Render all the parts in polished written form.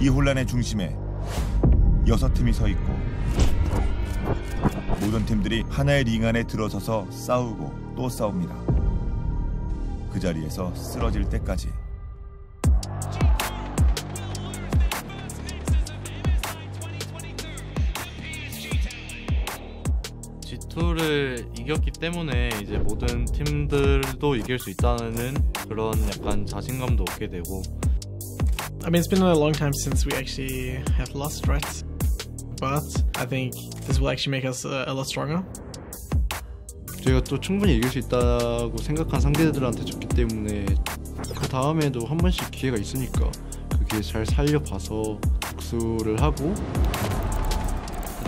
이 혼란의 중심에 6팀이 서 있고 모든 팀들이 하나의 링 안에 들어서서 싸우고 또 싸웁니다. 그 자리에서 쓰러질 때까지. G2를 이겼기 때문에 이제 모든 팀들도 이길 수 있다는 그런 약간 자신감도 얻게 되고. I mean, it's been a long time since we actually have lost, right? But I think this will actually make us a lot stronger. 저희가 또 충분히 이길 수 있다고 생각한 상대들한테 졌기 때문에 그 다음에도 한 번씩 기회가 있으니까 그 기회 잘 살려봐서 복수를 하고.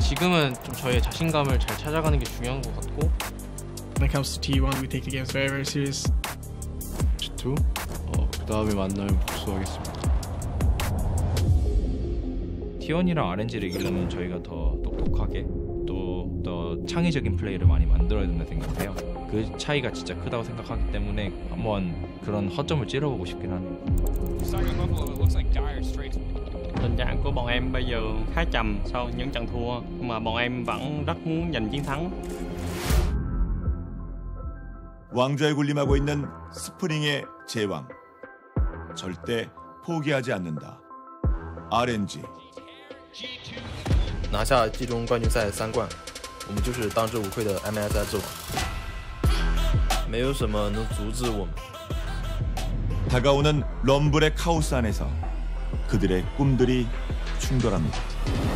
지금은 좀 저희의 자신감을 잘 찾아가는 게 중요한 것 같고. When it comes to T1, we take the games very, very serious. G2, 그 다음에 만나면 복수하겠습니다. T1이랑 RNG를 이기려면 저희가 더 똑똑하게 또 창의적인 플레이를 많이 만들어야 된다 생각해요. 그 차이가 진짜 크다고 생각하기 때문에 한번 그런 허점을 찌르보고 싶긴 하네요. Tình trạng của bọn em bây giờ khá trầm sau những trận thua, mà bọn em vẫn rất muốn giành chiến thắng. 왕좌에 군림하고 있는 스프링의 제왕. 절대 포기하지 않는다. RNG 拿下季中冠军赛3冠，我们就是当之无愧的 MSI 之王，没有什么能阻止我们。다가오는 럼블의 카오스 안에서 그들의 꿈들이 충돌합니다.